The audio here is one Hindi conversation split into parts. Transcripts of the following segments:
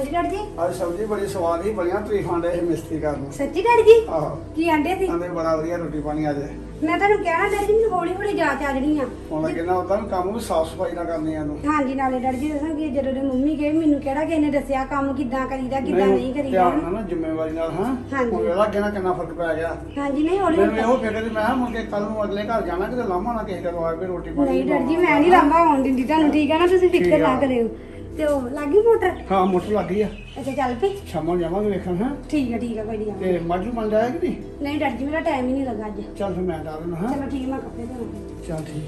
ਹਾਂਜੀ ਡਾਕਟਰ ਜੀ ਅੱਜ ਸਬਜ਼ੀ ਬੜੀ ਸਵਾਦ ਹੀ ਬੜੀਆਂ ਤਰੀਫਾਂ ਦੇ ਇਹ ਮਿਸਤਰੀ ਕਰਨ। ਸੱਚੀ ਡਾਕਟਰ ਜੀ? ਆਹੋ। ਕੀ ਆਂਦੇ ਸੀ? ਆਂਦੇ ਬੜਾ ਵਧੀਆ ਰੋਟੀ ਪਾਣੀ ਆ ਜਾਏ। ਮੈਂ ਤੁਹਾਨੂੰ ਕਹਿਣਾ ਡਾਕਟਰ ਜੀ ਮੈਨੂੰ ਹੌਲੀ ਹੌਲੀ ਜਾ ਚੱਲਣੀ ਆ। ਹੁਣ ਮੈਂ ਕਹਿੰਦਾ ਉਦਾਂ ਕੰਮ ਨੂੰ ਸਾਫ ਸਫਾਈ ਨਾ ਕਰਨੀ ਆ ਨੂੰ। ਹਾਂਜੀ ਨਾਲੇ ਡਾਕਟਰ ਜੀ ਦੱਸਾਂ ਕਿ ਜਦੋਂ ਦੇ ਮੰਮੀ ਕਹੇ ਮੈਨੂੰ ਕਿਹੜਾ ਕਿਸੇ ਨੇ ਦੱਸਿਆ ਕੰਮ ਕਿੱਦਾਂ ਕਰੀਦਾ ਕਿੱਦਾਂ ਨਹੀਂ ਕਰੀਦਾ। ਧਿਆਨ ਨਾਲ ਜ਼ਿੰਮੇਵਾਰੀ ਨਾਲ ਹਾਂ। ਹੁਣ ਇਹਦਾ ਕਿੰਨਾ ਕਿੰਨਾ ਫਰਕ ਪੈ ਗਿਆ। ਹਾਂਜੀ ਨਹੀਂ ਹੌਲੀ ਹੌਲੀ। ਮੈਂ ਉਹ ਫੇਰ ਤੇ ਮੈਂ ਹੁਣ ਕਿ ਕੱਲ ਨੂੰ ਅਗਲੇ ਘਰ ਜਾਣਾ ਕਿਤੇ ਲਾਮਾ ਨਾ ਕਿਸੇ ਕੋਲ ਆਵੇ ਰੋਟੀ ਪਾਣੀ। ਨਹੀਂ ਡਾਕਟਰ ਜੀ ਮੈਂ ਨਹੀਂ ਲਾਮਾ ਆਉਣ ਦਿੰਦੀ ਤੁਹਾਨੂੰ, ਠੀਕ ਆ ਨਾ, ਤੁਸੀਂ ਫਿਕਰ ਨਾ ਕਰਿਓ। ਤੇ ਉਹ ਲੱਗ ਗਈ ਮੋਟਰ? ਹਾਂ ਮੋਟਰ ਲੱਗ ਗਈ ਆ। ਅੱਛਾ ਚੱਲ ਪਈ? ਸ਼ਾਮਾਂ ਜਾਵਾਂਗੇ ਵੇਖਣ। ਹਾਂ ਠੀਕ ਹੈ ਠੀਕ ਹੈ ਕੋਈ ਨਹੀਂ। ਤੇ ਮਾਜੂ ਬਣ ਜਾਇਆ ਕਿ ਨਹੀਂ? ਨਹੀਂ ਡਰ ਜੀ ਮੇਰਾ ਟਾਈਮ ਹੀ ਨਹੀਂ ਲੱਗਾ ਅੱਜ। ਚੱਲ ਫਿਰ ਮੈਂ ਡਾਲ ਦਿੰਦਾ। ਹਾਂ ਚਲੋ ਠੀਕ ਮੈਂ ਕੱਪੜੇ ਧੋਵਾਂ। ਚੱਲ ਠੀਕ।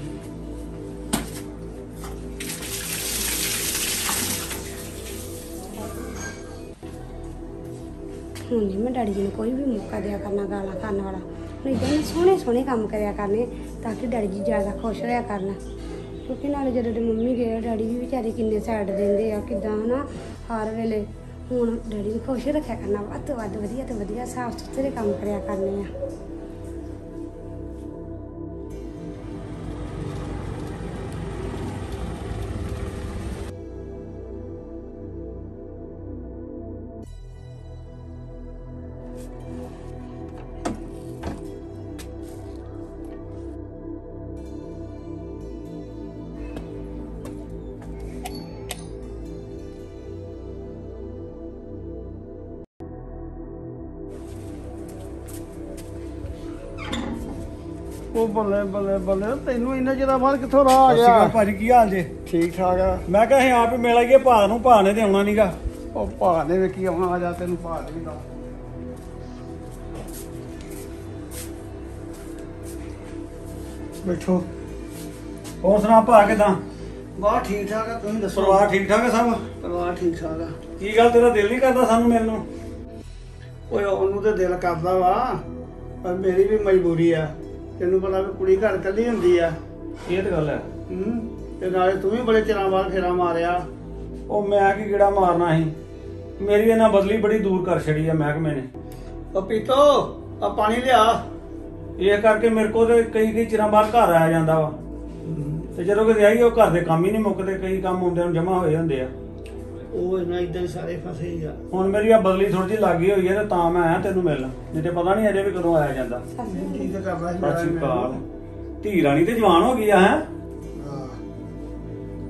ਹੁਣ ਜੀ ਮੈਂ ਡੈਡੀ ਜੀ ਨੂੰ ਕੋਈ ਵੀ ਮੌਕਾ ਦਿਆ ਕਰਨਾ ਗਾਲਾਂ ਕਰਨ ਵਾਲਾ। ਹੁਣ ਇੱਦਾਂ ਮੈਂ ਸੋਹਣੇ ਸੋਹਣੇ ਕੰਮ ਕਰਿਆ ਕਰਨੇ ਤਾਂ ਕਿ ਡੈਡੀ ਜੀ ਜ਼ਿਆਦਾ ਖੁਸ਼ ਹੋਇਆ ਕਰਨਾ। ਕਿਉਂਕਿ ਨਾਲੇ ਜਦੋਂ ਦੇ ਮੰਮੀ ਗਏ ਡੈਡੀ ਵੀ ਵਿਚਾਰੇ ਕਿੰਨੇ ਸਾਈਡ ਦਿੰਦੇ ਆ ਕਿੱਦਾਂ ਹਨਾ ਹਰ ਵੇਲੇ। ਹੁਣ ਡੈਡੀ ਵੀ ਖੁਸ਼ ਰੱਖਿਆ ਕਰਨਾ, ਵੱਧ ਤੋਂ ਵੱਧ ਵਧੀਆ ਤੋਂ ਵਧੀਆ ਸਾਫ਼ ਸੁਥਰੇ ਕੰਮ ਕਰਿਆ ਕਰਨੇ ਆ। ਉਹ ਬੱਲੇ ਬੱਲੇ ਬੱਲੇ ਤੈਨੂੰ ਇੰਨਾ ਜਿਹੜਾ ਬਾਅਦ ਕਿੱਥੋਂ ਰਾਹ ਆ ਗਿਆ? ਭਾਜੀ ਕੀ ਹਾਲ ਜੇ? ਠੀਕ ਠਾਕ ਆ। ਮੈਂ ਕਿਹਾ ਅਸੀਂ ਆਪ ਹੀ ਮਿਲ ਆਈਏ ਭਾ ਨੂੰ, ਭਾ ਨੇ ਤੇ ਆਉਣਾ ਨੀਗਾ। ਉਹ ਭਾ ਨੇ ਵੇਖੀ ਆਉਣਾ, ਆ ਜਾ ਤੈਨੂੰ ਭਾ ਨਹੀਂ ਦਾ। ਬੈਠੋ। ਹੋਰ ਸੁਣਾ ਭਾ ਕਿਦਾਂ? ਬਹੁਤ ਠੀਕ ਠਾਕ ਆ, ਤੁਸੀਂ ਦੱਸੋ? ਪਰਿਵਾਰ ਠੀਕ ਠਾਕ ਆ ਸਭ? ਪਰਿਵਾਰ ਠੀਕ ਠਾਕ ਆ। ਕੀ ਗੱਲ ਤੇਰਾ ਦਿਲ ਨਹੀਂ ਕਰਦਾ ਸਾਨੂੰ ਮਿਲਣ ਨੂੰ? ਓਏ ਉਹਨੂੰ ਤੇ ਦਿਲ ਕਰਦਾ ਵਾ ਪਰ ਮੇਰੀ ਵੀ ਮਜਬੂਰੀ ਆ। ਤੈਨੂੰ ਪਤਾ ਵੀ ਕੁੜੀ ਘਰ ਕੱਲੀ ਹੁੰਦੀ ਆ। ਇਹ ਤਾਂ ਗੱਲ ਹੈ। ਤੇ ਨਾਲੇ ਤੂੰ ਵੀ ਬੜੇ ਚਿਰਾਂ ਬਾਅਦ ਫੇਰਾ ਮਾਰਿਆ। ਉਹ ਮੈਂ ਕੀ ਕਿਹੜਾ ਮਾਰਨਾ ਸੀ, ਮੇਰੀ ਇਹਨਾਂ ਬਦਲੀ ਬੜੀ ਦੂਰ ਕਰ ਛੜੀ ਆ ਮਹਿਕਮੇ ਨੇ। ਉਹ ਪੀਤੋ ਆ ਪਾਣੀ ਲਿਆ। ਇਹ ਕਰਕੇ ਮੇਰੇ ਕੋਲ ਤੇ ਕਈ ਕਈ ਚਿਰਾਂ ਬਾਅਦ ਘਰ ਆਇਆ ਜਾਂਦਾ ਵਾ ਤੇ ਜਦੋਂ ਕਿਤੇ ਆਈ ਉਹ ਘਰ ਦੇ ਕੰਮ ਹੀ ਨਹੀਂ ਮੁੱਕਦੇ, ਕਈ ਕੰਮ ਹੁੰਦੇ ਨੂੰ ਜਮਾ ਹੋਏ ਹੁੰਦੇ ਆ। ਉਹ ਇਹਨਾਂ ਇਦਾਂ ਸਾਰੇ ਫਸੇ ਹੀ ਆ। ਹੁਣ ਮੇਰੀ ਆ ਬਦਲੀ ਥੋੜੀ ਜਿਹੀ ਲੱਗੀ ਹੋਈ ਹੈ ਤੇ ਤਾਂ ਮੈਂ ਆਇਆ ਤੈਨੂੰ ਮਿਲਣ, ਨਹੀਂ ਤੇ ਪਤਾ ਨਹੀਂ ਅਜੇ ਵੀ ਕਦੋਂ ਆਇਆ ਜਾਂਦਾ। ਠੀਕ ਕਰਦਾ ਧੀ ਰਾਣੀ ਤੇ ਜਵਾਨ ਹੋ ਗਈ ਆ। ਹੈ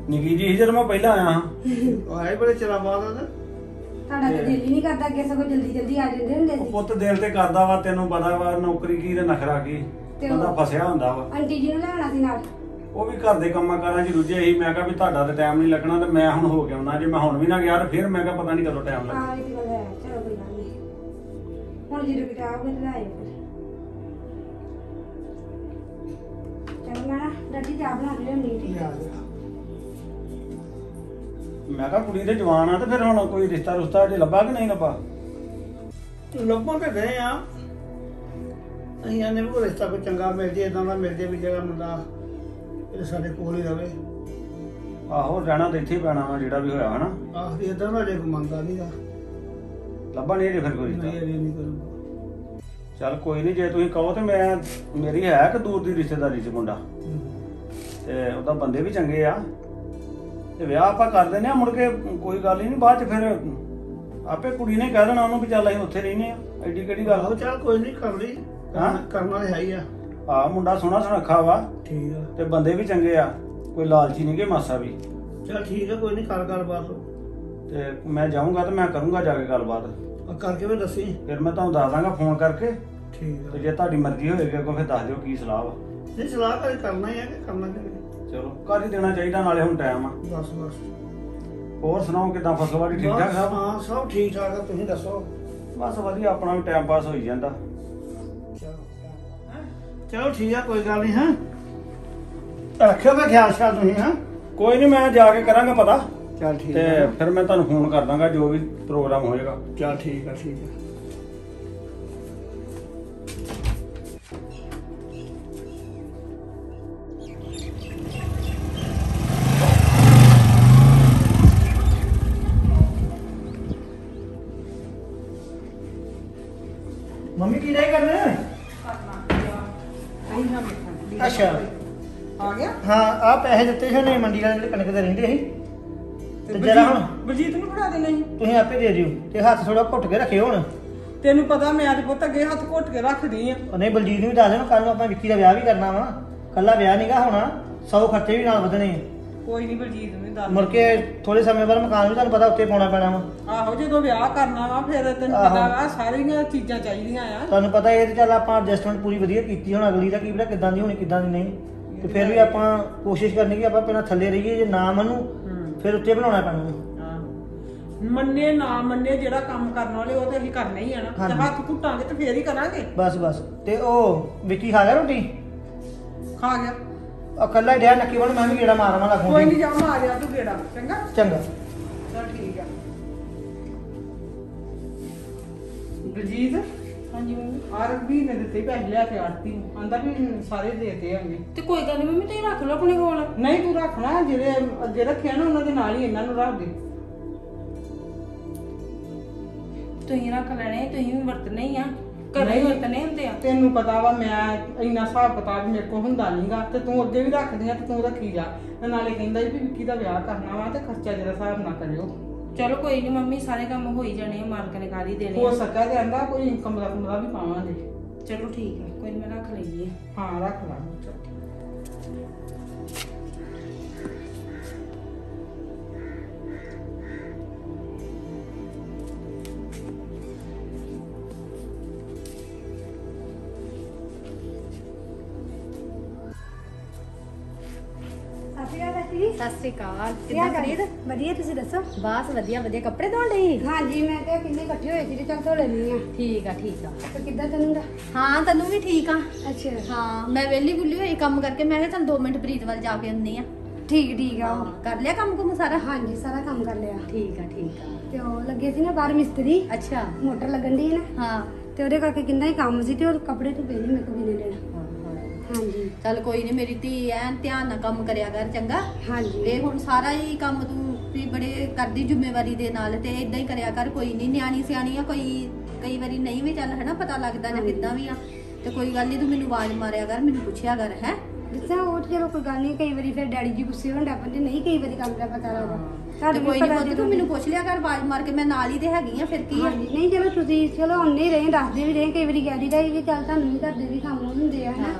ਨਿੱਕੀ ਜੀ ਜਦੋਂ ਮੈਂ ਪਹਿਲਾਂ ਆਇਆ ਹਾਂ ਆਏ ਬੜੇ ਚਿਰਾਂ ਬਾਅਦ। ਤੁਹਾਡਾ ਤੇ ਦਿਲ ਹੀ ਨਹੀਂ ਕਰਦਾ ਕਿ ਸਗੋਂ ਜਲਦੀ ਜਲਦੀ ਆ ਜਾਂਦੇ ਹੁੰਦੇ ਸੀ? ਪੁੱਤ ਦਿਲ ਤੇ ਕਰਦਾ ਵਾ, ਤੈਨੂੰ ਪਤਾ ਵਾ ਨੌਕਰੀ ਕੀ ਤੇ ਨਖਰਾ ਕੀ, ਬੰਦਾ ਫਸਿਆ ਹੁੰਦਾ ਵਾ। ਆਂਟੀ ਜੀ ਨੂੰ ਲਿਆਉਣਾ ਸੀ ਨਾਲ, ਉਹ ਵੀ ਘਰ ਦੇ ਕੰਮਾਂ ਕਾਰਾਂ 'ਚ ਰੁੱਝੇ ਸੀ। ਮੈਂ ਕਿਹਾ ਵੀ ਤੁਹਾਡਾ ਤਾਂ ਟਾਈਮ ਨਹੀਂ ਲੱਗਣਾ ਤੇ ਮੈਂ ਹੁਣ ਹੋ ਕੇ ਆਉਣਾ। ਜੇ ਮੈਂ ਹੁਣ ਵੀ ਨਾ ਗਿਆ ਤਾਂ ਫਿਰ ਮੈਂ ਕਿਹਾ ਪਤਾ ਨਹੀਂ ਕਦੋਂ ਟਾਈਮ ਲੱਗਣਾ। ਮੈਂ ਕਿਹਾ ਕੁੜੀ ਦੇ ਜਵਾਨ ਆ ਤੇ ਫਿਰ ਹੁਣ ਕੋਈ ਰਿਸ਼ਤਾ ਰੁਸ਼ਤਾ ਜੇ ਲੱਭਾ ਕਿ ਨਹੀਂ ਲੱਭਾ? ਲੱਭਾ ਤੇ ਗਏ ਆ ਅਸੀਂ, ਆਨੇ ਕੋਈ ਰਿਸ਼ਤਾ ਕੋਈ ਚੰਗਾ ਮਿਲ ਜੇ, ਇੱਦਾਂ ਦਾ ਮਿਲ ਜੇ ਵੀ ਜਿਹੜਾ ਮੁੰਡਾ ਸਾਡੇ ਕੋਲ ਹੀ ਰਵੇ। ਆਹੋ ਰਹਿਣਾ ਤਾਂ ਇੱਥੇ ਪੈਣਾ ਵਾ ਜਿਹੜਾ ਵੀ ਹੋਇਆ ਹਨਾ। ਆਹ ਇੱਧਰ ਦਾ ਜੇ ਮੰਨਦਾ ਨਹੀਂਗਾ ਲੱਭਾ ਨਹੀਂ ਜੇ ਫਿਰ ਕੋਈ ਨਹੀਂ। ਚੱਲ ਕੋਈ ਨਹੀਂ, ਜੇ ਤੁਸੀਂ ਕਹੋ ਤੇ ਮੈਂ, ਮੇਰੀ ਹੈ ਕਿ ਦੂਰ ਦੀ ਰਿਸ਼ਤੇਦਾਰੀ 'ਚ ਮੁੰਡਾ ਤੇ ਉਹਦਾ ਬੰਦੇ ਵੀ ਚੰਗੇ ਆ ਤੇ ਵਿਆਹ ਆਪਾਂ ਕਰ ਦਿੰਦੇ ਆ। ਮੁੜ ਕੇ ਕੋਈ ਗੱਲ ਹੀ ਨਹੀਂ ਬਾਅਦ 'ਚ, ਫਿਰ ਆਪੇ ਕੁੜੀ ਨੇ ਕਹਿ ਦੇਣਾ ਉਹਨੂੰ ਵੀ ਚੱਲ ਅਸੀਂ ਉੱਥੇ ਰਹਿੰਦੇ ਆ, ਐਡੀ ਕਿਹੜੀ ਗੱਲ। ਆਹੋ ਚੱਲ ਕੋਈ ਨਹੀਂ ਕਰ ਲਈ, ਹਾਂ ਕਰਨਾ ਤਾਂ ਹੈ ਹੀ ਆ। ਆਹ ਮੁੰਡਾ ਸੋਹਣਾ ਸੁਣੱਖਾ ਵਾ, ਠੀਕ ਆ, ਤੇ ਬੰਦੇ ਵੀ ਚੰਗੇ ਆ, ਕੋਈ ਲਾਲਚੀ ਨਹੀਂ ਗੇ ਮਾਸਾ ਵੀ। ਚਲ ਠੀਕ ਆ ਕੋਈ ਨਹੀਂ, ਕਰ ਗੱਲਬਾਤ ਤੇ ਮੈਂ ਜਾਊਂਗਾ ਤੇ ਮੈਂ ਕਰੂੰਗਾ ਜਾ ਕੇ ਗੱਲਬਾਤ ਕਰਕੇ ਫਿਰ ਦੱਸੀ। ਫਿਰ ਮੈਂ ਤੁਹਾਨੂੰ ਦੱਸ ਦਾਂਗਾ ਫੋਨ ਕਰਕੇ, ਠੀਕ ਆ, ਤੇ ਜੇ ਤੁਹਾਡੀ ਮਰਜ਼ੀ ਹੋਏਗੀ ਅੱਗੋਂ ਫਿਰ ਦੱਸ ਦਿਓ ਕੀ ਸਲਾਹ ਵਾ। ਨਹੀਂ ਸਲਾਹ ਕਰ ਕਰਨਾ ਹੀ ਆ ਕਿ ਕਰਨਾ ਕਿ ਚਲੋ ਕਰ ਹੀ ਦੇਣਾ ਚਾਹੀਦਾ, ਨਾਲੇ ਹੁਣ ਟਾਈਮ ਆ। ਬਸ ਬਸ। ਹੋਰ ਸੁਣਾਓ ਕਿੱਦਾਂ ਫਸਲਵਾੜੀ ਠੀਕ ਠਾਕ? ਹਾਂ ਸਭ ਠੀਕ ਠਾਕ ਆ, ਤੁਸੀਂ ਦੱਸੋ? ਬਸ ਵਧੀਆ, ਆਪਣਾ ਵੀ ਟਾਈਮ ਪਾਸ ਹੋਈ ਜਾਂਦਾ। ਚਲੋ ਠੀਕ ਆ ਕੋਈ ਗੱਲ ਨਹੀਂ। ਹਾਂ ਰੱਖਿਓ ਮੈਂ ਖਿਆਲ ਸ਼ਾਲ ਤੁਸੀਂ। ਹਾਂ ਕੋਈ ਨਹੀਂ ਮੈਂ ਜਾ ਕੇ ਕਰਾਂਗਾ ਪਤਾ। ਚਲ ਠੀਕ ਤੇ ਫਿਰ ਮੈਂ ਤੁਹਾਨੂੰ ਫੋਨ ਕਰ ਦਾਂਗਾ ਜੋ ਵੀ ਪ੍ਰੋਗਰਾਮ ਹੋਏਗਾ। ਚਲ ਠੀਕ ਆ ਠੀਕ ਆ। ਮੰਮੀ ਕੀ ਨਹੀਂ ਕਰਨਾ? ਅੱਛਾ ਆ ਗਿਆ। ਹਾਂ ਆ ਪੈਸੇ ਦਿੱਤੇ ਸੀ ਉਹਨੇ ਮੰਡੀ ਵਾਲੇ ਜਿਹੜੇ ਕਣਕ ਦੇ ਰਹਿੰਦੇ ਸੀ, बलजीत नूं फड़ा देना ही तुसीं आपे दे दिओ ते हत्थ थोड़ा घुट के रखियो हुण तेनूं पता मैं अज पुत्त अगे हत्थ घुट के रखदी आ ओ नहीं बलजीत नूं दस देना कल नूं आपां विक्की दा विआह भी करना वा कल्ला विआह नहीं गा होना 100 खर्चे भी नाल वधणे कोई नहीं बलजीत नूं दस मुड़के थोड़े समय बाद मकान भी तुहानूं पता उत्ते पाउणा पैणा वा आहो जदों विआह करना वा फिर तैनूं पता वा सारीआं चीज़ां चाहीदियां आ तुहानूं पता इह ते चल आपां एडजस्टमेंट पूरी वधिया कीती हुण अगली दा की पता किदां दी होणी किदां दी नहीं ते फिर भी आपां कोशिश करनी कि आपां पहिलां थल्ले रहीए जे ना मन्नू फिर उत्ते बनाउणा पैणा मन्ने ना मन्ने जिहड़ा काम करन वाले ओह ते असीं करना ही आ ना ते हत्थ घुट्टांगे ते फिर ही करांगे बस बस ते ओह विक्की खा लिया रोटी खा गया अकल्ला ढिया नक्की बण मैं भी गेड़ा मारवा लगूंगा कोई नहीं जा मारिया तू गेड़ा चंगा चंगा चल ठीक है बलजीत हां जी मम्मी आरबी ने देते पैसे लेके आड़ती आंदा भी सारे देते आंगे ते कोई गल नहीं मम्मी तू रख लो अपने कोल नहीं तू रखना जेरे अगे रखे ना उना दे नाल ही इना नु रख दे तू ही रख लेने तू ही वरतने ही आ तेन पता वा मैं इना हिसाब किताब मेरे को हुंदा नहीं गा ते तू अगे भी रख दियां ते तू रखी जा नाले कहंदा भी विक्की दा विआह करना वा ते खर्चा जरा हिसाब ना करियो चलो कोई नहीं मम्मी सारे काम हो ही जाने मालक ने कर ही देने हो सका ते आंदा कोई इनकम दा कमरा भी पावांगे चलो ठीक है कोई मैं रख लईए हां रख ला कर लिया कम कुम सारा हां जी सारा कम कर लिया ठीक है ते ओ लगे सी ना बाहर मिस्त्री अच्छा मोटर लगन दी ना हां ते ओदे करके किंदा ही काम सी ते और कपड़े तो भेजे मेरे को भी लेना चल कोई नहीं मेरी धी एन ध्यान नाल काम करिया कर चंगा हां जी ते हुण सारा ही काम तू बड़े करदी जिम्मेवारी दे नाल ते इदां ही करिया कर कोई नहीं न्याणी सियाणी आ कोई कई बारी नहीं भी चल है ना पता लगदा ना किदां भी आ ते कोई गल नहीं तू मैनूं आवाज़ मारिया कर मैनूं पुछिया कर है दस्सां ओ चलो कोई गल नहीं कई बारी फिर डैडी जी गुस्से होंदा पर नहीं कई बारी काम दा पता लगदा तां कोई नहीं तू मैनूं पुछ लिया कर आवाज़ मार के मैं नाल ही ते हैगी आ फिर की नहीं चलो तुसीं चलो उन्ने रहे दसदे भी रहे कई बारी गैरी दा कि चल तां नहीं करदे भी काम हुंदे आ है ना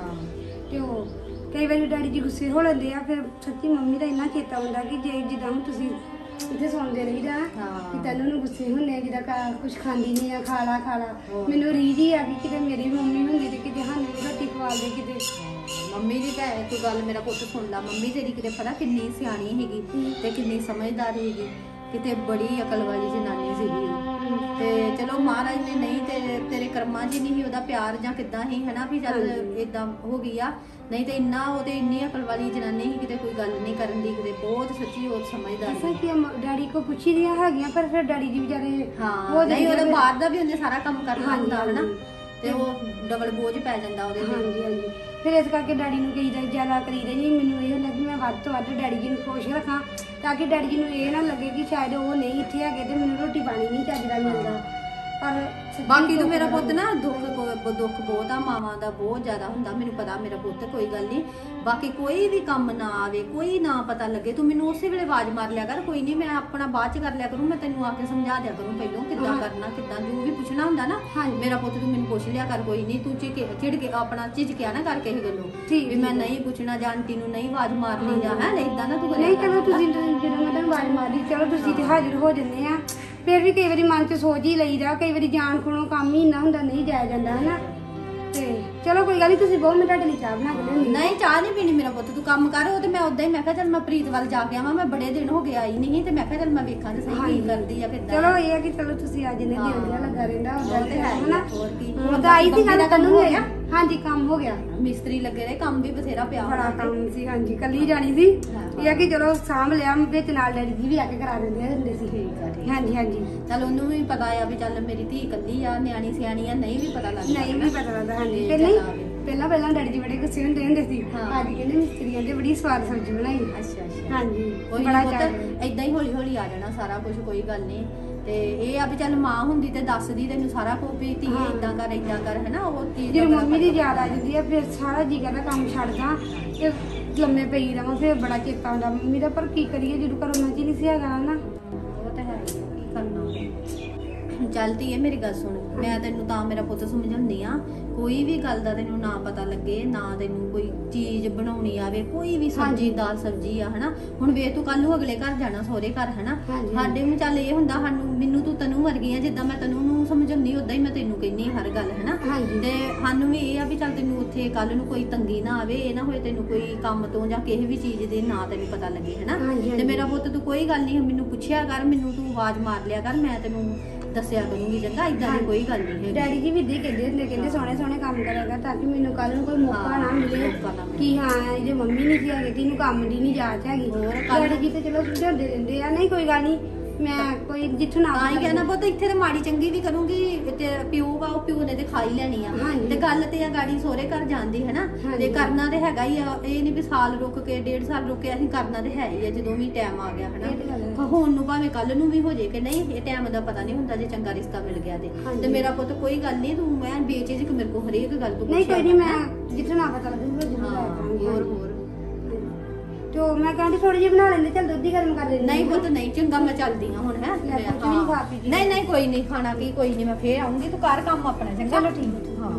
कई बार डैडी जी गुस्से हो लेंदे आ फिर सच्ची मम्मी दा इन्ना चेता हुंदा कि जे जिदा हुण तुसीं इत्थे सौंदे रही दा कि तैनूं नूं गुस्से हुंदे जिदा कुछ खांदी नहीं आ खा ला मैनूं रीझ ही आ कि किते मेरी मम्मी हुंदी ते किते हानूं रोटी खवा दे किते मम्मी दी ते तू गल मेरा पुत्त सुण ला मम्मी तेरी किते पता किन्नी सियाणी हैगी ते किन्नी समझदार हैगी किते बड़ी अकल वाली जनानी सीगी ते चलो महाराज ने नहीं ते तेरे कर्मां च नहीं ओदा प्यार जां किदां ही है ना भी जद इदां हो गई आ नहीं तो इन्ना वो तो इन्नी अकल वाली जनानी ही किते कोई गल नहीं करन दी किते बहुत सच्ची और समझदार ऐसा कि डैडी को पूछी दिया हैगियां पर फिर डैडी जी बेचारे हां वो नहीं ओदा बाहर दा भी उन्हें सारा काम करना हुंदा है ना ते वो डबल बोझ पै जांदा ओदे हां जी हां जी फिर इस करके डैडी नु कही दा ज्यादा करी दे जी मेनू ये लगी मैं वध तो वध डैडी जी नु खुश रखां ताकि डैडी जी नु ये ना लगे कि शायद वो नहीं इत्थे हैगे ते मेनू रोटी पानी नहीं चाहिदा मिलदा पर बाकी तो मेरा पुत्त ना दुख बहुत आ मावां दा बहुत ज़्यादा हुंदा मैनूं पता मेरा पुत्त कोई गल नहीं बाकी कोई भी कम ना आवे कोई ना पता लगे तू मैनूं उस वेले आवाज़ मार लिया कर कोई नहीं मैं अपना बाद च कर लिया करूँ मैं तैनूं आके समझा दिया करूँ पहलों किद्दां करना किद्दां जो भी पुछना हुंदा ना मेरा पुत्त तू मैनूं पुछ लिया कर कोई नहीं तू झिड़के अपना झिझकिया ना करके ही गल्लों भी मैं नहीं पुछना जां आंटी नूं नहीं आवाज़ मारनी जां है इदां ना तू नहीं चलो तुसीं जदों मैं तैनूं आवाज़ मारी चलो तुसीं ते हाजिर हो जन्ने आ फिर भी कई बारी मन च सोच ही लईदा कई बारी जान खुणों काम ही इन्ना हुंदा नहीं जाया जांदा है ना ते चलो कोई गल नहीं तुसीं बहुत मैं तुहाडे लई चाह बना के लिआउंदी नहीं चाह नहीं पीनी मेरा पुत्त तू काम कर ओ ते मैं उदां ही मैं कहा चल मैं प्रीत वाल जा के आवां मैं बड़े दिन हो गए आई नहीं ते मैं कहा चल मैं वेखां ते सही की करदी आ किदां चलो ए कि चलो तुसीं अज ने देवला लगा रहिंदा उदां ते है ना उदां आई सी गल कदों होया हां जी काम हो गया मिस्त्री लगे रहे काम भी बसेरा पिया बड़ा काम सी हां जी कल्ली जानी सी ए कि चलो साम लिया विच नाल डैडी जी भी आके करा दिंदे हुंदे सी ठीक आ हां जी हां जी चल ओनू भी पता आ भी चल मेरी धी कल्ली आ न्याणी सियाणी आ नहीं भी पता लगदा नहीं भी पता लगदा हां जी पहले ਪਹਿਲਾਂ ਪਹਿਲਾਂ ਡੈਡੀ ਜੀ ਬੜੇ ਗੁੱਸੇ ਹੁੰਦੇ ਸੀ ਅੱਜ ਕਹਿੰਦੇ ਮਿਸਤਰੀਆਂ ਦੇ ਬੜੀ ਸਵਾਦ ਸਬਜ਼ੀ ਬਣਾਈ ਅੱਛਾ ਅੱਛਾ ਹਾਂਜੀ ਕੋਈ ਬੜਾ ਇਦਾਂ ਹੀ ਹੌਲੀ ਹੌਲੀ ਆ ਜਾਣਾ ਸਾਰਾ ਕੁਝ ਕੋਈ ਗੱਲ ਨਹੀਂ ਤੇ ਇਹ ਆ ਵੀ ਚੱਲ ਮਾਂ ਹੁੰਦੀ ਤੇ ਦੱਸਦੀ ਤੈਨੂੰ ਸਾਰਾ ਕੁਝ ਵੀ ਧੀ ਇਦਾਂ ਕਰ ਹੈ ਨਾ ਉਹ ਚੀਜ਼ ਜਦੋਂ ਮੰਮੀ ਦੀ ਯਾਦ ਆ ਜਾਂਦੀ ਆ ਫਿਰ ਸਾਰਾ ਜੀ ਕਹਿੰਦਾ ਕੰਮ ਛੱਡਦਾ ਤੇ लम्बे पे ही रहा फिर बड़ा चेता होता मेरा पर की करिए जो करोना च नहीं है ना वो तो है की करना चलती है मेरी गल सुन मैं तेन तो मेरा पुत समझाती हाँ कोई भी गल का तेन ना पता लगे ना तेन कोई चीज बनानी आवे कोई भी सब्जी दाल सब्जी है ना हुण वे तू कल अगले घर जाना सोहरे घर है ना साडे में चल ये हुंदा सानू मैनू तू तनू मर गई है जिदा मैं तनू नूं समझाउंदी उदा ही मैं तेनू कहनी हर गल है ना ते सानू भी ये आ भी चल तेनू उत्थे कल नूं कोई तंगी ना आवे ये ना होए तेनू कोई काम तो जां किसी भी चीज दे ना तेनू पता लगे है ना ते मेरा पुत्त तू कोई गल नहीं मैनू पुछिया कर मैनू तू आवाज मार लिया कर मैं तेनू दसिया करूंगी चंगा इदा दी कोई गल नहीं है डैडी जी भी दे कहते सोहने सोहने काम करेगा ताकि मैनू कल कोई मौका ना मिले कि हाँ जो मम्मी नहीं सी है तेनू काम की नहीं जाच हैगी डैडी जी तो चलो समझा देते हैं नहीं कोई गल नहीं मैं कोई जिथों ना आई कहना बहुत इत्थे ते माड़ी चंगी भी करूंगी ते प्यो वा ओ प्यो ने ते खाई लेनी है ते गल ते आ गाड़ी सोरे घर जांदी है ना ते करना ते हैगा ही ए नहीं भी साल रुक के डेढ़ साल रुक के असीं करना ते है ही जदों भी टाइम आ गया है ना हुण नूं भावें कल नूं भी हो जाए कि नहीं ये टाइम दा पता नहीं हुंदा जे चंगा रिश्ता मिल गया ते मेरा पुत्त कोई गल नहीं तूं मैं बेचेज मेरे को हरेक गल तूं नहीं कोई नहीं मैं जिथों ना पता लगे होर तो मैं कहती थोड़ी जी बना लेंगे चल दूध ही गर्म कर लेंगे नहीं वो तो नहीं चंगा मैं चलती हूँ हुण है नहीं नहीं कोई नहीं खाना भी कोई नहीं मैं फिर आऊंगी तू कर काम अपना चंगा चलो ठीक है हाँ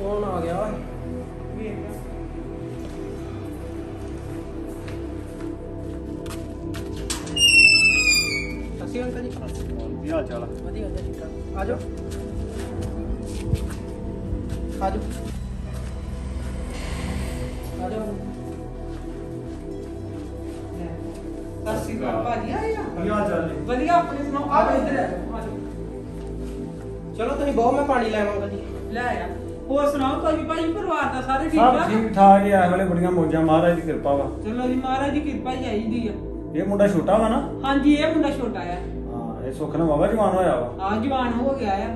कौन आ गया चलो तुम बहुत मैं पानी लाऊंगा जी लाया ਹੋਰ ਸੁਣਾਓ ਭਾਈ ਭਾਈ ਪਰਿਵਾਰ ਦਾ ਸਾਰੇ ਠੀਕ ਠਾਕ ਸਭ ਠੀਕ ਠਾਕ ਹੈ ਹਲੇ ਬੜੀਆਂ ਮੌਜਾਂ ਮਹਾਰਾਜ ਦੀ ਕਿਰਪਾ ਵਾ ਚਲੋ ਜੀ ਮਹਾਰਾਜ ਦੀ ਕਿਰਪਾ ਹੀ ਆਈਦੀ ਆ ਇਹ ਮੁੰਡਾ ਛੋਟਾ ਵਾ ਨਾ ਹਾਂਜੀ ਇਹ ਮੁੰਡਾ ਛੋਟਾ ਆ ਹਾਂ ਇਹ ਸੁੱਖ ਨਾਲ ਵਾਵਾ ਜਵਾਨ ਹੋਇਆ ਵਾ ਹਾਂ ਜਵਾਨ ਹੋ ਗਿਆ ਆ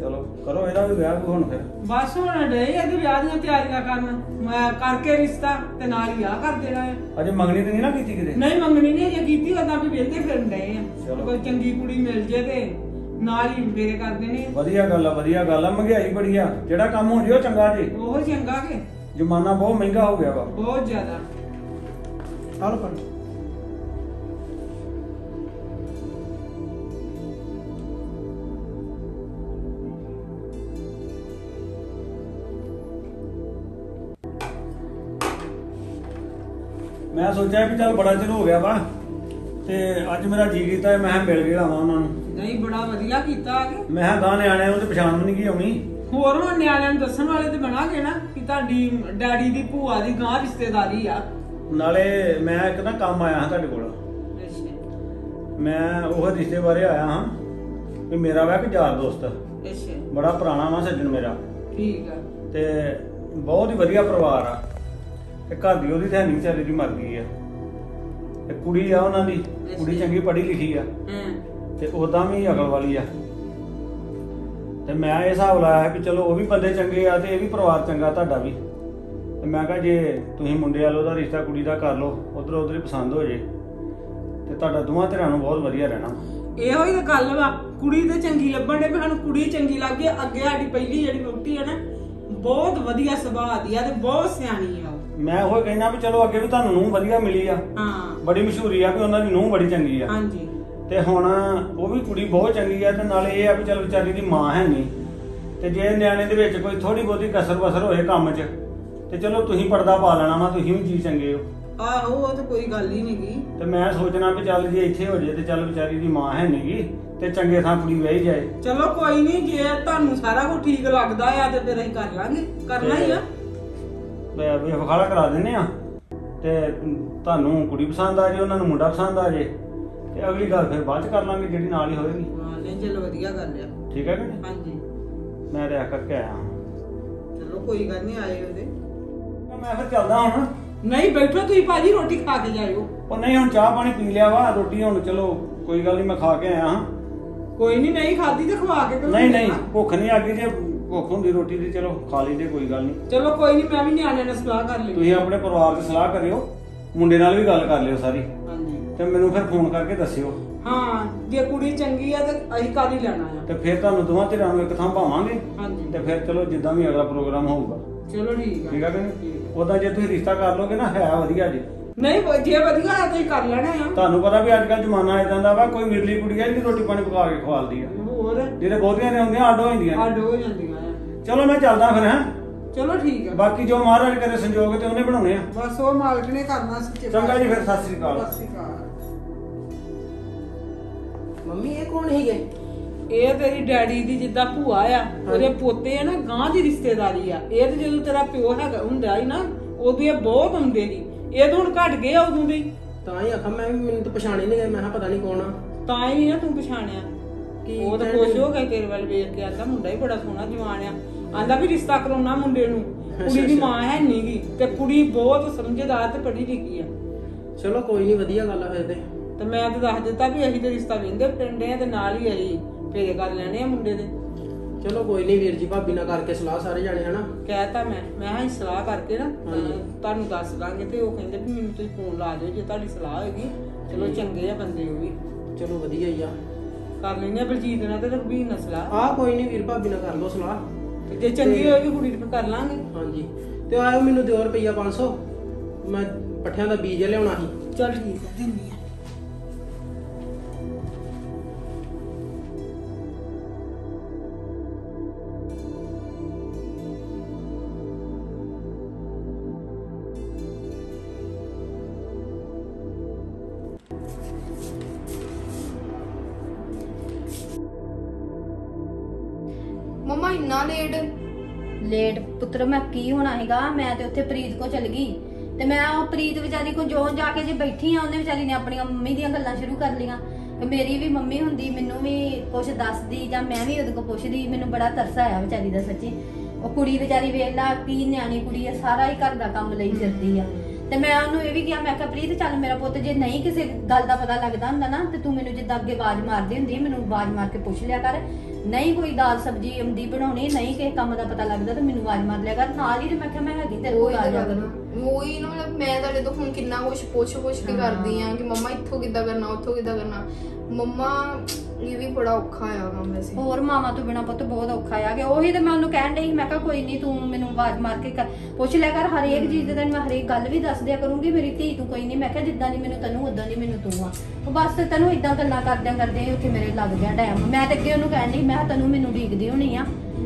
ਚਲੋ ਕਰੋ ਇਹਦਾ ਵੀ ਵਿਆਹ ਹੁਣ ਫਿਰ ਬਸ ਹੁਣ ਡੇ ਇਹਦੇ ਵਿਆਹ ਦੀਆਂ ਤਿਆਰੀਆਂ ਕਰਨ ਮੈਂ ਕਰਕੇ ਰਿਸ਼ਤਾ ਤੇ ਨਾਲ ਹੀ ਆ ਕਰ ਦੇਣਾ ਆ ਅਜੇ ਮੰਗਣੀ ਤੇ ਨਹੀਂ ਨਾ ਕੀਤੀ ਕਿਤੇ ਨਹੀਂ ਮੰਗਣੀ ਨਹੀਂ ਅਜੇ ਕੀਤੀ ਉਹਦਾ ਵੀ ਵੇਲਦੇ ਫਿਰਨ ਡਏ ਆ ਕੋਈ ਚੰਗੀ ਕੁੜੀ ਮਿਲ ਜੇ ਤੇ ਨਾਲ ਹੀ ਮੇਰੇ ਕਰਦੇ ਨੇ ਵਧੀਆ ਗੱਲ ਆ ਮਹਿੰਗਾਈ ਬੜੀ ਆ ਜਿਹੜਾ ਕੰਮ ਹੋ ਰਿਹਾ ਉਹ ਚੰਗਾ ਜੀ ਉਹ ਚੰਗਾ ਕੇ ਜ਼ਮਾਨਾ ਬਹੁਤ ਮਹਿੰਗਾ ਹੋ ਗਿਆ ਵਾ ਬਹੁਤ ਜ਼ਿਆਦਾ ਹਰ ਪਰ ਮੈਂ ਸੋਚਿਆ ਵੀ ਚੱਲ ਬੜਾ ਚਿਰ ਹੋ ਗਿਆ ਵਾ ਤੇ ਅੱਜ ਮੇਰਾ ਜੀ ਕੀਤਾ ਮੈਂ ਮਿਲ ਕੇ ਲਾਵਾਂ ਉਹਨਾਂ ਨੂੰ नहीं बड़ा वधिया कीता मैं गां नियाणियां नूं ते पछाण नहीं की आउणी होर हुण नियाणियां नूं दस्सण वाले ते बना गए ना कि तुहाडी डैडी दी भूआ दी गां रिश्तेदारी आ नाले मैं इक ना काम आया हां तुहाडे कोल अच्छा मैं ओह रिश्ते बारे आया हां कि मेरा वा इक यार दोस्त अच्छा बड़ा पुराना वा सज्जन मेरा ठीक है ते बहुत ही वधिया परिवार आ ते घर दी ओहदी ते नहीं चाले दी मर गई है ते कुड़ी आ उहनां दी कुड़ी चंगी पढ़ी लिखी आ ते उदा भी अकल वाली है ते मैं यह हिसाब लाया कि चलो वह भी बंदे चंगे आ ते यह भी परिवार चंगा तुहाडा भी ते मैं कहा जे तुसीं मुंडे वालों दा रिश्ता कुड़ी दा कर लो उधर उधर ही पसंद हो जाए ते तुहाडा दोवां धिरां नूं बहुत वधिया रहना इहो ही गल वा कुड़ी ते चंगी लभण दे भी सानूं कुड़ी चंगी लग गई अगे साडी पहली जिहड़ी वोटी है ना बहुत वधिया सुभाअ दी आ ते बहुत सियाणी आ मैं ओह कहना भी चलो अगे भी तुहानूं नूंह वधिया मिली आ हां बड़ी मशहूरी आ कि उहनां दी नूंह बड़ी चंगी आ हां जी ते हुण वो भी कुड़ी बहुत चंगी है ते नाले ये आ भी चल बेचारी दी मां है नहीं ते जे न्याणे दे विच कोई थोड़ी बहुती कसर बसर होए काम च ते चलो तुसीं पर्दा पा लेना वा तुसीं भी जी चंगे हो आहो वो तो कोई गल ही नहीं ते मैं सोचना भी चल जे इत्थे हो जे ते चल बेचारी दी मां है नहीं ते चंगे थां कुड़ी वही जाए चलो कोई नहीं जे तुहानूं सारा कुछ ठीक लगदा है ते फिर असीं कर लांगे करना ही आ वे वखाड़ा करा दिंने आ ते तुहानूं कुड़ी पसंद आ जे उहनां नूं मुंडा पसंद आ जे अगली गल फिर बाद कर लांगे जी ही होगी चलो वधिया गल है ठीक है ना हाँ जी मैं रिहा करके आया चलो कोई गल नहीं आए मैं फिर चलदा हुण नहीं बैठो तुसीं भाजी रोटी खा के जाइओ नहीं हुण चाह पानी पी लिया वा रोटी हुण चलो कोई गल नहीं मैं खा के आया हां। कोई नहीं नहीं खादी ते खवा के नहीं नहीं भुख नहीं आगी जे भुख हुंदी रोटी दी चलो खा ली दे कोई गल नहीं। चलो कोई नहीं मैं भी न्याणियां नाल सलाह कर लई। तुसीं अपने परिवार दी सलाह करियो मुंडे नाल भी गल कर लियो सारी। हां जी ते मैनूं फिर फोन करके दसियो। हां जे कुड़ी चंगी आ ते असीं कादी लेना आ ते फिर तुहानूं दोवां धिरां नूं इक थां पावांगे। हां जी ते फिर चलो जिद्दां भी अगला प्रोग्राम होऊगा। चलो ठीक है। ठीक है कि ओदा जे तुसीं रिश्ता कर लोगे ना है वधिया जी। नहीं जे वधिया है तो ही कर लेना है। ਤੁਹਾਨੂੰ ਪਤਾ ਵੀ ਅੱਜ ਕੱਲ ਜਮਾਨਾ ਇਦਾਂ ਦਾ ਵਾ ਕੋਈ ਮਿਰਲੀ ਕੁੜੀਆਂ ਨਹੀਂ ਰੋਟੀ ਪਾਣੀ ਪਕਾ ਕੇ ਖਵਾਲਦੀ ਆ। ਹੋਰ ਜਿਹੜੇ ਬਹੁਤੀਆਂ ਨੇ ਹੁੰਦੀਆਂ ਆਡ ਹੋ ਜਾਂਦੀਆਂ। ਆਡ ਹੋ ਜਾਂਦੀਆਂ ਆ। ਚਲੋ ਮੈਂ ਚੱਲਦਾ ਫਿਰ ਹਾਂ। ਚਲੋ ਠੀਕ ਹੈ। ਬਾਕੀ ਜੋ ਮਹਾਰਾਜ ਕਰੇ ਸੰਜੋਗ ਤੇ ਉਹਨੇ ਬਣਾਉਣੇ ਆ। ਬਸ ਉਹ ਮਾਲਕ ਨੇ ਕਰਨਾ ਸੱਚੇ। ਚੰਗਾ ਜੀ ਫਿਰ ਸਤਿ ਸ੍ਰੀ ਅਕਾਲ। ਸਤਿ ਸ੍ਰੀ ਅਕਾਲ। ਮੰਮੀ ਇਹ ਕੌਣ ਹੈਗੇ? ਇਹ ਤੇਰੀ ਡੈਡੀ ਦੀ ਜਿੱਦਾਂ ਭੂਆ ਆ ਉਹਦੇ ਪੋਤੇ ਆ ਨਾ ਗਾਂ ਦੀ ਰਿਸ਼ਤੇਦਾਰੀ ਆ। ਇਹ ਤੇ ਜਦੋਂ ਤੇਰਾ ਪਿਓ ਹੈਗਾ ਹੁੰਦਾ ਹੀ ਨਾ ਉਹਦੇ ਬਹੁਤ ਹੁੰਦੇ ਸੀ। ਇਹ ਤਾਂ ਹੁਣ ਘਟ ਗਏ ਉਦੋਂ ਦੀ। ਤਾਂ ਹੀ ਆਖਾਂ ਮੈਂ ਮੈਨੂੰ ਤਾਂ ਪਛਾਣੇ ਨਹੀਂ ਗਏ। ਮੈਂ ਕਿਹਾ ਪਤਾ ਨਹੀਂ ਕੌਣ ਆ। ਤਾਂ ਹੀ ਨਾ ਤੂੰ ਪਛਾਣਿਆ ਕਿ ਉਹ ਤਾਂ ਖੁਸ਼ ਹੋ ਗਿਆ ਤੇਰੇ ਵੱਲ ਵੇਖ ਕੇ। ਆਂਦਾ ਮੁੰਡਾ ਹੀ ਬੜਾ ਸੋਹਣਾ ਜਵਾਨ ਆ। ਆਂਦਾ ਵੀ ਰਿਸ਼ਤਾ ਕਰਾਉਣਾ ਮੁੰਡੇ ਨੂੰ। ਕੁੜੀ ਦੀ ਮਾਂ ਹੈ ਨਹੀਂ ਗੀ ਤੇ ਕੁੜੀ ਬਹੁਤ ਸਮਝਦਾਰ ਤੇ ਪੜ੍ਹੀ ਲਿਖੀ ਆ। ਚਲੋ ਕੋਈ ਨਹੀਂ ਵਧੀਆ ਗੱਲ ਆ। ਫਿਰ ਤੇ ਮੈਂ ਤਾਂ ਦੱਸ ਦਿੱਤਾ ਵੀ ਅਸੀਂ ਤਾਂ ਰਿਸ਼ਤਾ ਵੇਂਦੇ ਪਿੰਡੇ ਆ ਤੇ ਨਾਲ ਹੀ ਅਸੀਂ ਫੇਰੇ ਕਰ ਲੈਣੇ ਆ ਮੁੰਡੇ ਦੇ। ਚਲੋ ਕੋਈ ਨਹੀਂ ਵੀਰ ਜੀ ਭਾਬੀ ਨਾਲ ਕਰਕੇ ਸਲਾਹ ਸਾਰੇ ਜਾਣੇ ਹਨਾ। ਕਹਿਤਾ ਮੈਂ ਸਲਾਹ ਕਰਕੇ ਨਾ ਤੁਹਾਨੂੰ ਦੱਸ ਦਾਂਗੇ ਤੇ ਉਹ ਕਹਿੰਦੇ ਵੀ ਮੈਨੂੰ ਤੁਸੀਂ ਫੋਨ ਲਾ ਦਿਓ ਜੇ ਤੁਹਾਡੀ ਸਲਾਹ ਹੋਏਗੀ। ਚਲੋ ਚੰਗੇ ਆ ਬੰਦੇ ਉਹ ਵੀ। ਚਲੋ ਵਧੀਆ ਹੀ ਆ। ਕਰ ਲੈਂਦੇ ਆ ਬਲਜੀਤ ਨਾਲ ਤੇ ਰਘਬੀਰ ਨਾਲ ਸਲਾਹ। ਆਹ ਕੋਈ ਨਹੀਂ ਵੀਰ ਭਾਬੀ ਨਾਲ ਕਰ ਲਓ ਸਲਾਹ ਤੇ ਜੇ ਚੰਗੀ ਹੋਏਗੀ ਕੁੜੀ ਤੇ ਕਰ ਲਾਂਗੇ। ਹਾਂਜੀ ਤੇ ਆਇਓ ਮੈਨੂੰ ਦਿਓ ਰੁਪਈਆ 500 ਮੈਂ ਪੱਠਿਆਂ ਦਾ ਬੀਜ ਲਿਆਉਣਾ ਸੀ। ਚਲ ਠੀਕ ਆ ਦਿੰਦੀ ਆ। मम्मा इन्ना लेट लेट पुत्र मैं की होना हैगा। मैं ते उत्थे प्रीत को चल गई ते मैं ओ प्रीत बेचारी को जो जाके जे बैठी हां ओने बेचारी ने अपनी मम्मी दी गल्लां शुरू कर लियां। मेरी भी मम्मी हुंदी मैनू भी कुछ दसदी जां मैं भी ओदे को पुछदी। मैनू बड़ा तरस आया बेचारी दा सच्ची। ओ कुड़ी बेचारी वेला की न्याणी कुड़ी है सारा ही घर दा काम लई फिरदी आ। ते मैं ओनू ए भी किया मैं कहा प्रीत चल मेरा पुत्त जे नहीं किसी गल दा पता लगदा हुंदा ना ते तू मैनू जिद्दां अगे आवाज मारदी हुंदी मैनू आवाज मार के पुछ लिया कर। नहीं कोई दाल सब्जी आमदी बनानी नहीं किसी काम का पता लगता तो मैं आवाज मार लिया कर। नाल ही ते मैं कहा मैं हैगी तेरे कोल आ जा कर। ਉਹੀ ਨਾ ਮਤਲਬ ਮੈਂ ਤੁਹਾਡੇ ਤੋਂ ਹੁਣ ਕਿੰਨਾ ਕੁਛ ਪੁੱਛ ਕੇ ਕਰਦੀ ਆ ਕਿ ਮੰਮਾ ਇੱਥੋਂ ਕਿੱਦਾਂ ਕਰਨਾ ਉੱਥੋਂ ਕਿੱਦਾਂ ਕਰਨਾ। ਮੰਮਾ ਇਹ ਵੀ ਬੜਾ ਔਖਾ ਆ ਕੰਮ ਵੈਸੇ। ਹੋਰ ਮਾਮਾ ਤੋਂ ਬਿਨਾਂ ਪੁੱਤ ਬਹੁਤ ਔਖਾ ਆ ਗਿਆ। ਉਹੀ ਤਾਂ ਮੈਂ ਉਹਨੂੰ ਕਹਿਣ ਡਈ ਮੈਂ ਕਿਹਾ ਕੋਈ ਨਹੀਂ ਤੂੰ ਮੈਨੂੰ ਆਵਾਜ਼ ਮਾਰ ਕੇ ਪੁੱਛ ਲਿਆ ਕਰ। ਹਰੇਕ ਚੀਜ਼ ਦੇ ਤੈਨੂੰ ਮੈਂ ਹਰੇਕ ਗੱਲ ਵੀ ਦੱਸ ਦਿਆ ਕਰੂੰਗੀ। ਮੇਰੀ ਧੀ ਤੂੰ ਕੋਈ ਨਹੀਂ। ਮੈਂ ਕਿਹਾ ਜਿੱਦਾਂ ਦੀ ਮੈਨੂੰ ਤੈਨੂੰ ਉਦਾਂ ਦੀ ਮੈਨੂੰ ਤੂੰ ਆ। ਬਸ ਤੈਨੂੰ ਇਦਾਂ ਗੱਲਾਂ ਕਰਦਿਆਂ ਕਰਦੇ ਉੱਥੇ ਮੇਰੇ ਲੱਗ ਗਿਆ ਟਾਈਮ। ਮੈਂ ਤਾਂ ਅੱਗੇ ਉਹਨੂੰ ਕਹਿਣ ਡਈ ਮੈਂ ਤੈਨੂੰ ਮੈਨੂੰ ਉਡੀਕਦੀ ਹੋਣੀ ਆ।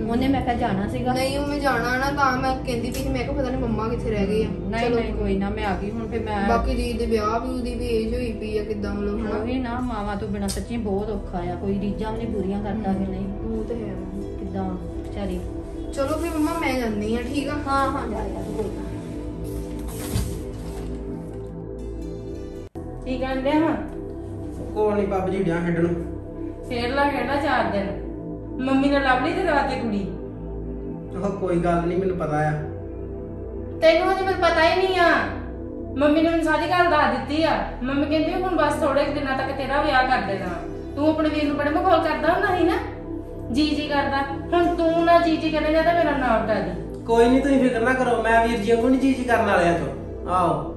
ਉਹਨੇ ਮੈਂ ਕਿਹਾ ਜਾਣਾ ਸੀਗਾ। ਨਹੀਂ ਮੈਂ ਜਾਣਾ ਨਾ ਤਾਂ ਮੈਂ ਕਹਿੰਦੀ ਵੀ ਮੈਂ ਕਿਹਾ ਪਤਾ ਨਹੀਂ ਮੰਮਾ ਕਿੱਥੇ ਰਹਿ ਗਈ ਆ। ਨਹੀਂ ਨਹੀਂ ਕੋਈ ਨਾ ਮੈਂ ਆ ਗਈ ਹੁਣ ਫਿਰ ਮੈਂ ਬਾਕੀ ਜੀ ਦੇ ਵਿਆਹ ਵੀ ਉਹਦੀ ਵੀ ਏਜ ਹੋਈ ਪਈ ਆ ਕਿਦਾਂ ਮਤਲਬ ਹਨਾ। ਉਹੀ ਨਾ ਮਾਵਾ ਤੋਂ ਬਿਨਾ ਸੱਚੀ ਬਹੁਤ ਔਖਾ ਆ। ਕੋਈ ਰੀਝਾਂ ਵੀ ਨਹੀਂ ਪੂਰੀਆਂ ਕਰਦਾ ਕਿ ਨਹੀਂ ਉਹ ਤੇ ਹੈ ਕਿਦਾਂ ਵਿਚਾਰੀ। ਚਲੋ ਫਿਰ ਮੰਮਾ ਮੈਂ ਜਾਂਦੀ ਆ। ਠੀਕ ਆ। ਹਾਂ ਹਾਂ ਜਾ ਜਾ ਤੂੰ ਕੋਈ ਨਾ। ਠੀਕ ਆ ਲੈ ਹਾਂ ਕੋਲ ਨਹੀਂ ਬਾਬਾ ਜੀ ਡਿਆ ਖੇਡਣ ਫੇਰ ਲਾ ਖੇਡਣਾ 4 ਦਿਨ। ਮੰਮੀ ਨਾਲ ਲੱਭ ਲਈ ਤੇ ਰਾਤੇ ਕੁੜੀ। ਉਹ ਕੋਈ ਗੱਲ ਨਹੀਂ ਮੈਨੂੰ ਪਤਾ ਆ। ਤੈਨੂੰ ਹਜੇ ਮੈਨੂੰ ਪਤਾ ਹੀ ਨਹੀਂ ਆ। ਮੰਮੀ ਨੇ ਮੈਨੂੰ ਸਾਰੀ ਗੱਲ ਦੱਸ ਦਿੱਤੀ ਆ। ਮੰਮੀ ਕਹਿੰਦੀ ਹੁਣ ਬਸ ਥੋੜੇ ਦਿਨਾਂ ਤੱਕ ਤੇਰਾ ਵਿਆਹ ਕਰ ਦੇਣਾ। ਤੂੰ ਆਪਣੇ ਵੀਰ ਨੂੰ ਬੜੇ ਮਖੌਲ ਕਰਦਾ ਹੁੰਦਾ ਸੀ ਨਾ ਜੀ ਜੀ ਕਰਦਾ। ਹੁਣ ਤੂੰ ਨਾ ਜੀ ਜੀ ਕਰੇਗਾ ਤਾਂ ਮੇਰਾ ਨਾਮ ਡਾ ਦੇ। ਕੋਈ ਨਹੀਂ ਤੁਸੀਂ ਫਿਕਰ ਨਾ ਕਰੋ ਮੈਂ ਵੀਰ ਜੀ ਨੂੰ ਨਹੀਂ ਜੀ ਜੀ ਕਰਨ ਵਾਲਿਆ ਤੋਂ। ਆਓ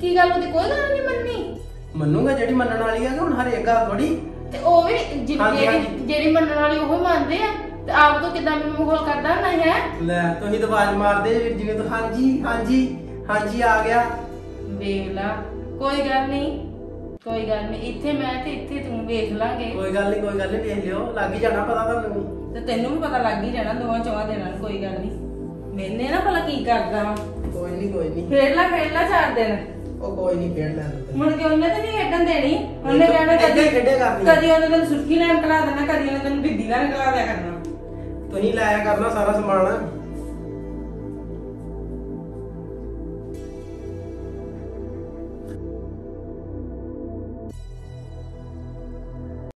ਕੀ ਗੱਲ ਉਹਦੀ ਕੋਈ ਗੱਲ ਨਹੀਂ ਮੰਨੀ। ਮੰਨੂਗਾ ਜਿਹੜੀ ਮੰਨਣ ਵਾਲੀ ਆ। ਹੁਣ ਹਰੇਕ ਗੱਲ ਥੋੜੀ ਤੇ ਉਹ ਵੀ ਜਿਹੜੀ ਮੰਨਣ ਵਾਲੀ ਉਹ ਮੰਨਦੇ ਆ। ਤੇ ਆਪ ਤੋਂ ਕਿਦਾਂ ਮੈਨੂੰ ਮਖੌਲ ਕਰਦਾ ਨਹੀਂ ਹੈ। ਲੈ ਤੁਸੀਂ ਤਾਂ ਆਵਾਜ਼ ਮਾਰਦੇ ਵੀਰ ਜੀ ਨੇ ਤਾਂ ਹਾਂਜੀ ਹਾਂਜੀ ਹਾਂਜੀ ਆ ਗਿਆ। ਵੇਖ ਲਾ ਕੋਈ ਗੱਲ ਨਹੀਂ ਕੋਈ ਗੱਲ ਨਹੀਂ ਇੱਥੇ ਮੈਂ ਤੇ ਇੱਥੇ ਤੂੰ ਵੇਖ ਲਾਂਗੇ। ਕੋਈ ਗੱਲ ਨਹੀਂ ਵੇਖ ਲਿਓ ਲੱਗ ਹੀ ਜਾਣਾ ਪਤਾ ਤੁਹਾਨੂੰ ਤੇ ਤੈਨੂੰ ਵੀ ਪਤਾ ਲੱਗ ਹੀ ਜਾਣਾ 2-4 ਦਿਨਾਂ ਨੂੰ। ਕੋਈ ਗੱਲ ਨਹੀਂ ਮੈਨੇ ਨਾ ਭਲਾ ਕੀ ਕਰਦਾ। ਕੋਈ ਨਹੀਂ ਕੋਈ ਨਹੀਂ ਖੇਡ ਲਾ 4 ਦਿਨ। ਉਹ ਕੋਈ ਨਹੀਂ ਖੇਡ ਲੈਂਦਾ ਮੁੜ ਕੇ ਉਹਨੇ ਤੇ ਨਹੀਂ ਖੇਡਣ ਦੇਣੀ। ਉਹਨੇ ਕਹਿਣਾ ਕਦੀ ਉਹਨੇ ਤੈਨੂੰ ਸੁਰਖੀ ਲੈਣ ਕਰਾ ਦੇਣਾ ਕਦੀ ਉਹਨੇ ਤੈਨੂੰ ਬਿੱਦੀ ਲੈਣ ਕਰਾ ਦਿਆ ਕਰਨਾ। ਤੁਸੀਂ ਲਾਇਆ ਕਰਨਾ ਸਾਰਾ ਸਮਾਨ